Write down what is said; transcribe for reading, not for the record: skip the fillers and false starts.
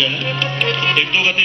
gana. Ektúcate.